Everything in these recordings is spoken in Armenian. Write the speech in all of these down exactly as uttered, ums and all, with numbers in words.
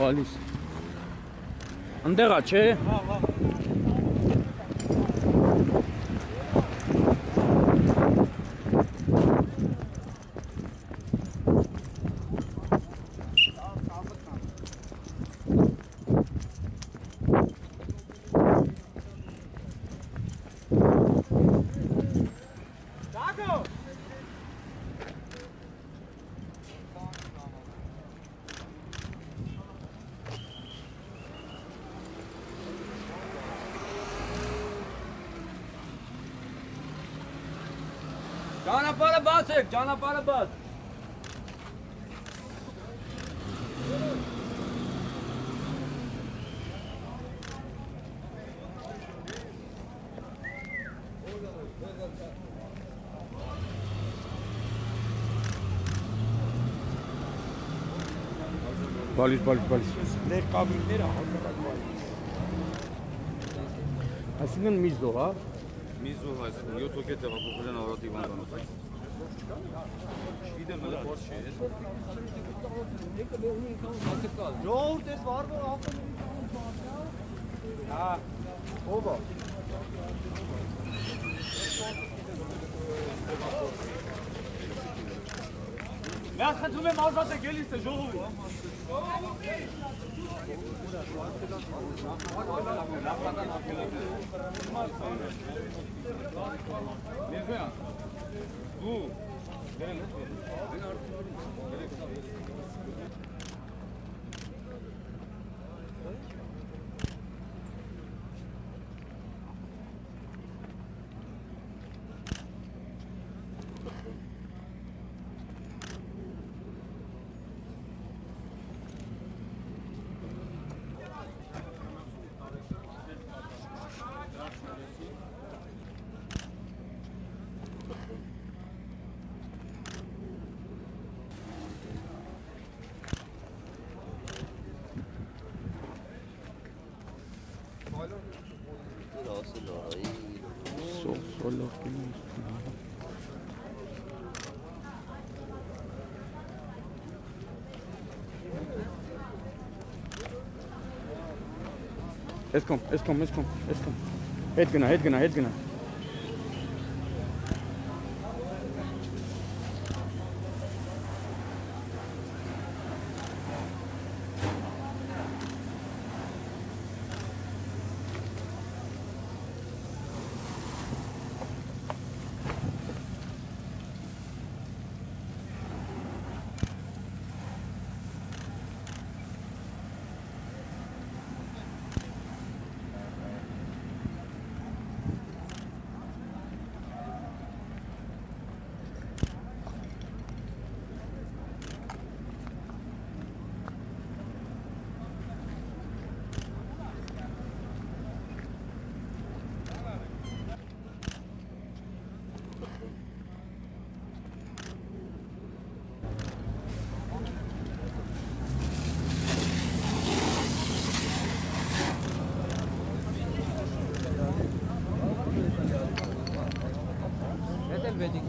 Բալիս։ Ընդեղա, չէ։ Հա, հա։ Ճանապարհը բաց է, ճանապարհը բաց։ Բալիս, բալիս, բալիս։ Մեր կամիները հակառակվայից։ Այսինքն միզո, հա։ Միզո այս յոթոկե տեղափոխվել են Արարատի հիվանդանոց։ Չգիտեմ նա փորձ չի էր։ Ժողովուրդ էս վարվող ապրում։ Հա։ Ո՞վ է։ Մենք խնդրում եմ ազատ եք ելիս է ժողովուրդ։ Ներկայան, դու դերել ես վերել, դեն արդյունորում երեք սավ ես։ Let's come, let's come, let's come, let's come. Head gonna, head gonna, head gonna. Thank you.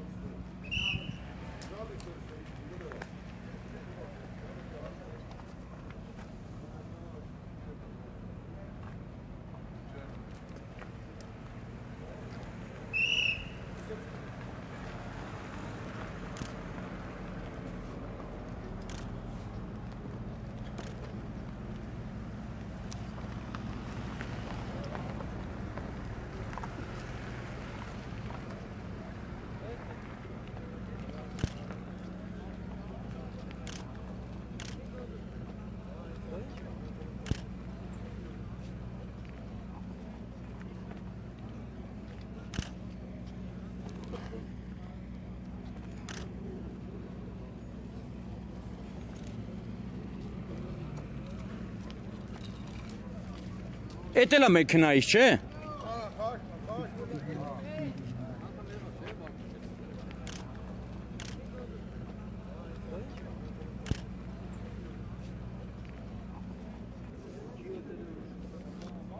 Էդ էլ է մեքենայից, չէ՞։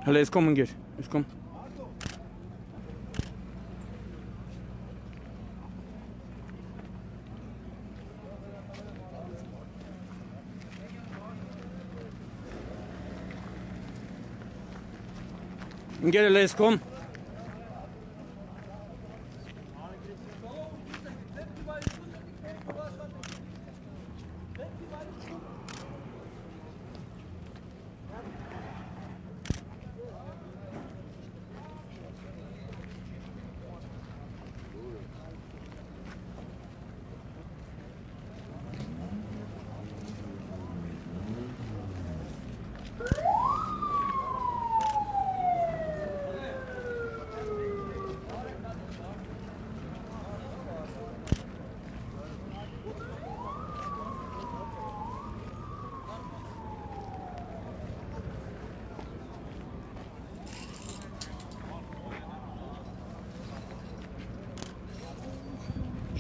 Հələ իսկոմ ընկեր, իսկոմ։ Ընկեր հələ իսկոմ։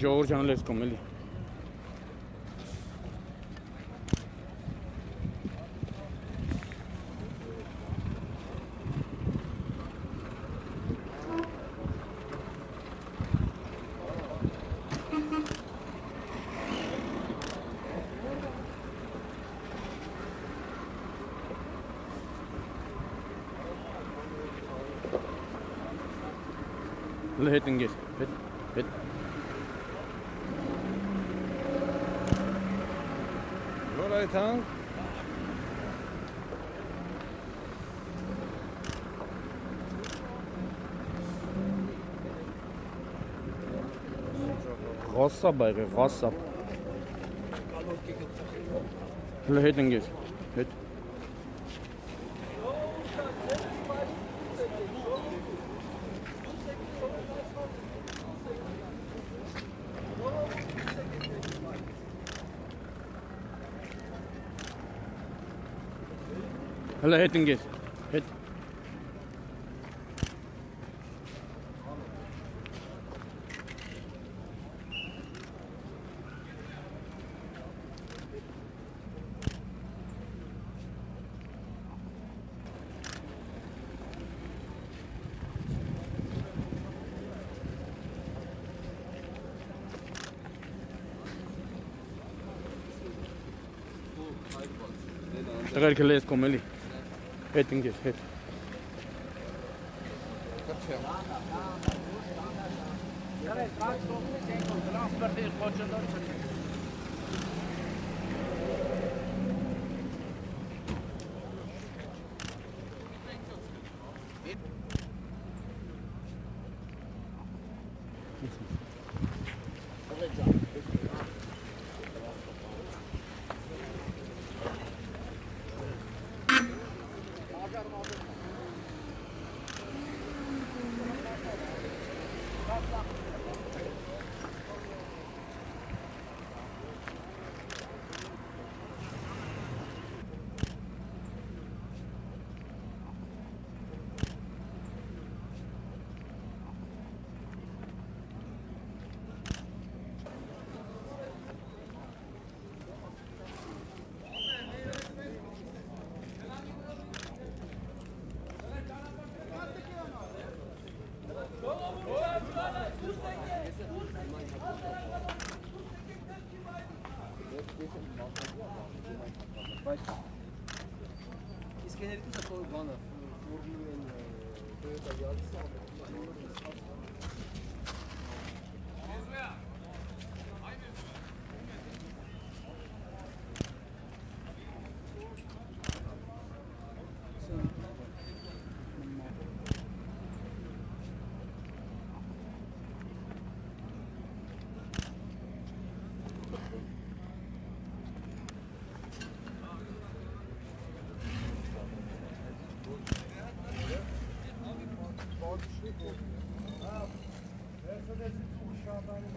George and let's come. Let him get it. Hit. Right, huh? Rossa by the Rossa. Hitting it. Hit. Hela hitting it. Hit. Tekrar keleyiz komeli. Hitting it, hit.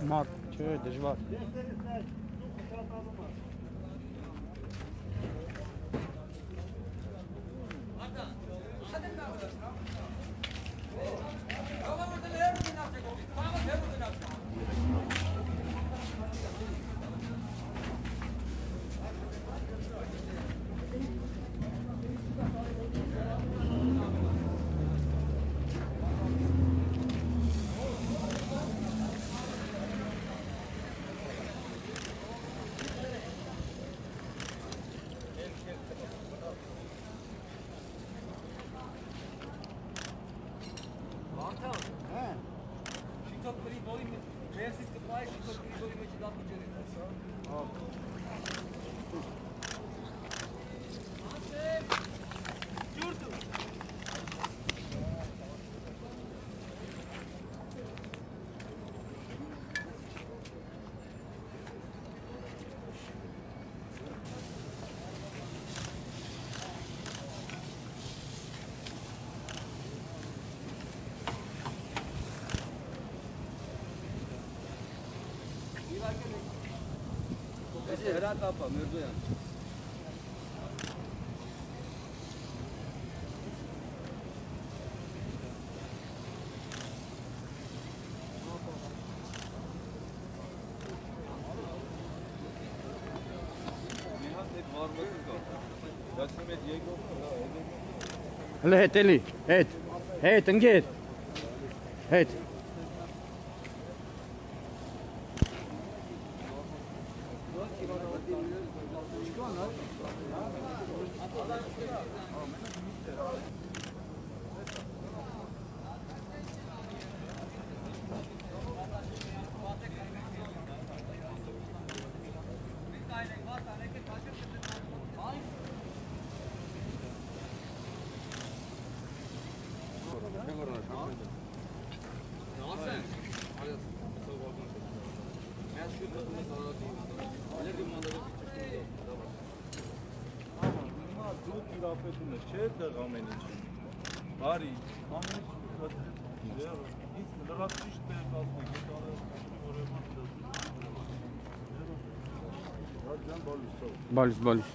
Mart, çöğe, dejvar. հրատապա, մերդոյան։ Հլը հետ էլի, հետ, հետ, ընգեր, հետ։ Balus, balus.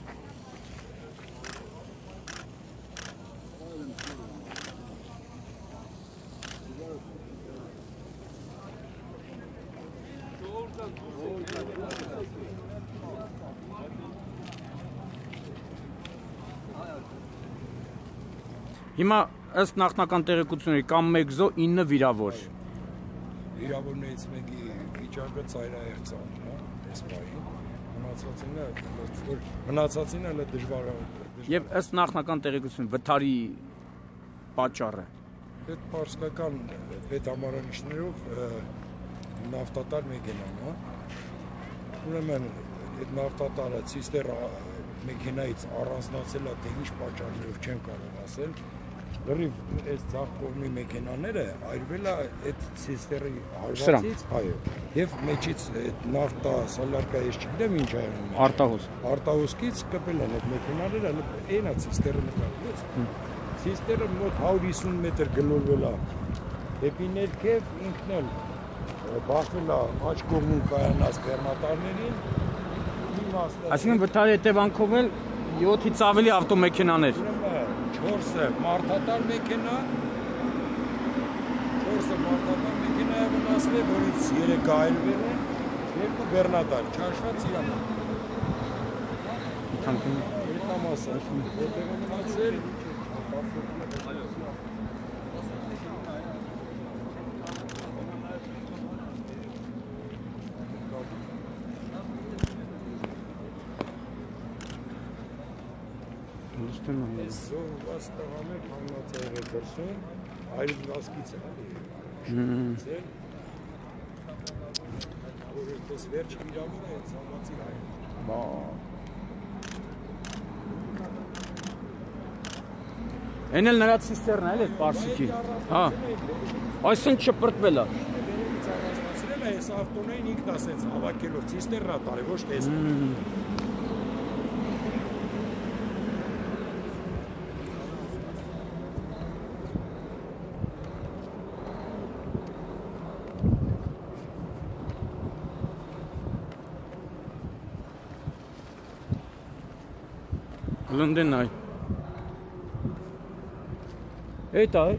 Հիմա ըստ նախնական տեղեկությունների կամ մեկ զո ինը վիրավոր։ Վիրավորներից մեկի վիճակը ծայրահեղձ է, այս բայի։ Մնացածին է, որ մնացածին էլ դժվար է։ Եվ ըստ նախնական տեղեկություն վթարի պատճառը։ Այդ պարսկական հետամարանիշներով նավթատար մեքենան, հա։ Ուրեմն այդ նավթատարը ցիստեր մեքենայից առանձնացել է, թե ինչ պատճառով չեմ կարող ասել։ Լրիվ այս ցախ կողմի մեքենաները այրվել է այդ ցիստերի հարվածից, այո, եւ մեջից այդ նավտա սալարկա ես չգիտեմ ինչ այրում։ Արտահոս։ Արտահոսից կպել են այդ մեքենաները, այնա ցիստերը նկարված։ Ցիստերը մոտ հարյուր հիսուն մետր գլորվել է դեպի ներքև, ինքն էլ բախվել է աջ կողմում կայանած բեռնատարներին։ Այսինքն վթարի հետևանքով էլ յոթից ավելի ավտոմեքենաներ։ Չորսը մարդատար մեքենա, չորսը մարդատար մեքենա է վնասվել, որից երեք այլվել են, երկու բեռնատար, չաշված իրամասը։ Իրամասը, որտեղ մնացել։ Զորված տղամեր հաննացել է դրսում, այլ վասկից է, որ ես վերջ իրամուր է ծանվածի հայտ։ Են էլ նրած սիստերն այլ է պարսիքի, այսին չպրտվել է։ Ծանվածացրել է ես ավտոնային ինքն ասենց հավակելով սիստերն է տարևոշ տեսնում։ Լնդեն այ։ Այդ այ։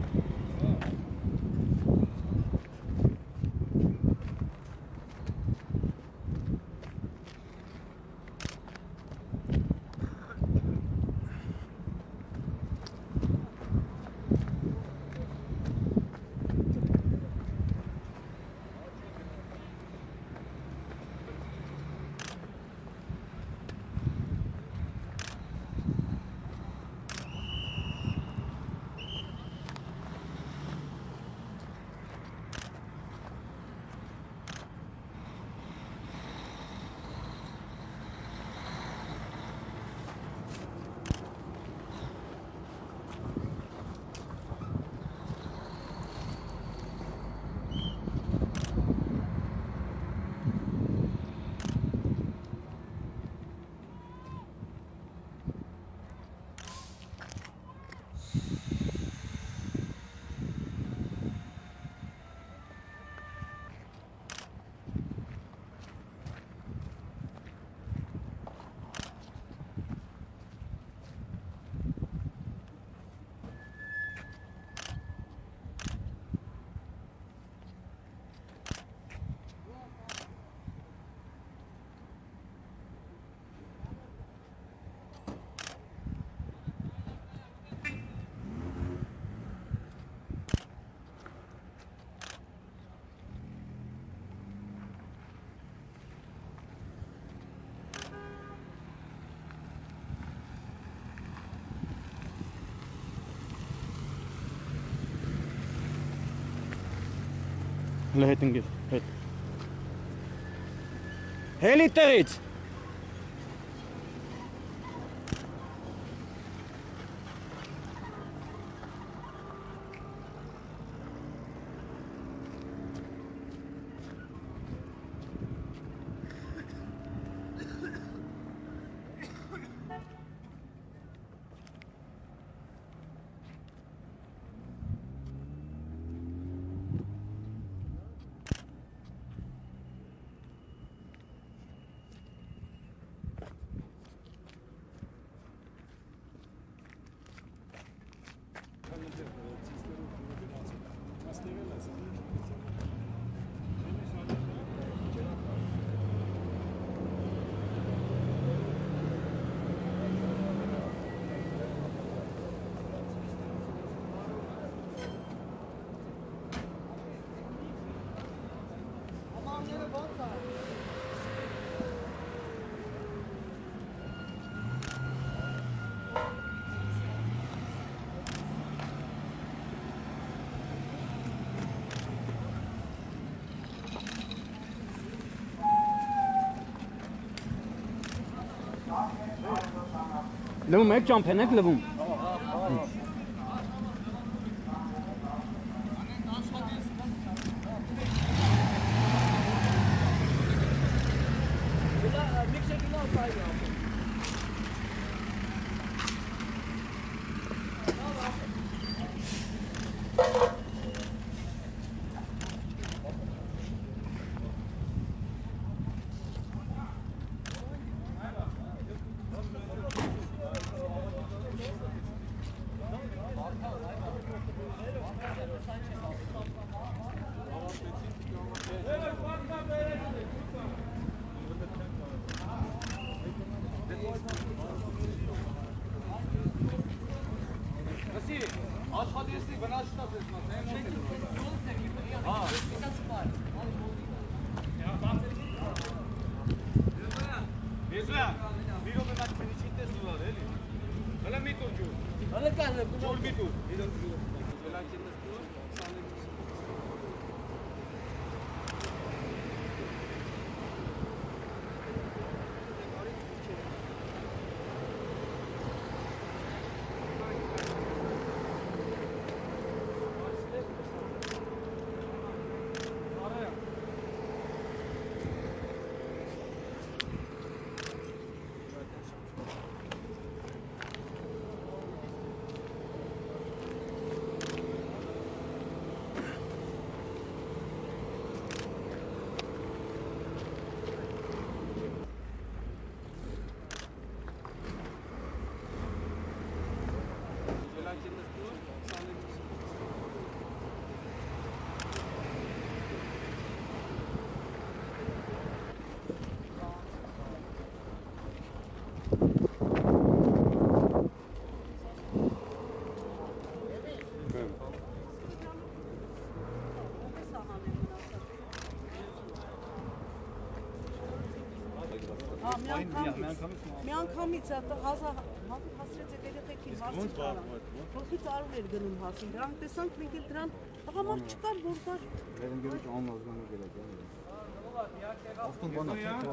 հետ ինգի հետ հելի տեղից Լվում եք ճամփեն եք լվում։ Մի անգամից հասրեց է երեխեքին հարցին կարան, հողից արում էր գնում հարցին, դրանք տեսանք մենք էլ դրան հաղամար չկար, որ կար։ Վերնգերուչ անազգանում գերակ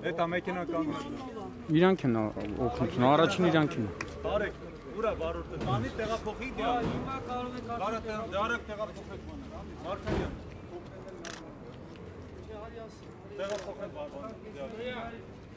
է։ Էտ ամեկենակ անազգանում։ Իրանք են օգնություն, առաջին իրանք են։ Բարեք, ուրա բարորդը, բանի տեղափոխի դիան։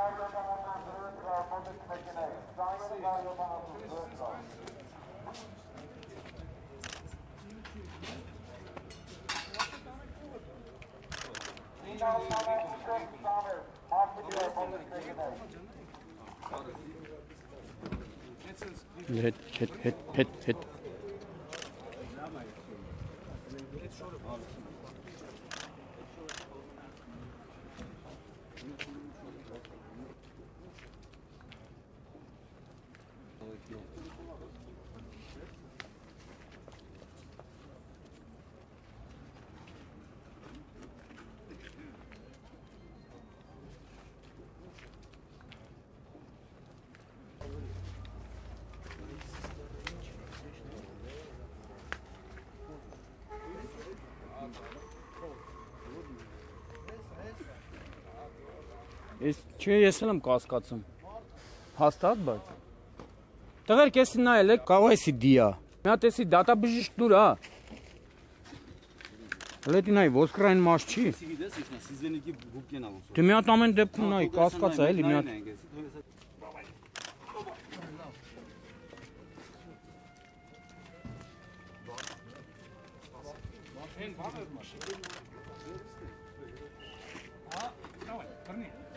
Редактор субтитров А.Семкин Корректор А.Егорова Hit, hit, hit, hit, hit. Չէ, ես էլ եմ կասկածում, հաստատ բայց, տղերք եսի նայել եք, կաղ այսի դիա, մի հատ եսի դատաբժիշտ դուր ա, լետի նայի ոսկրային մաշ չի, դե մի հատ ամեն դեպքում նայի, կասկած ա էլի մի հատ, Հեն բաղ էր մաշ, հա, նավայ, կրնի,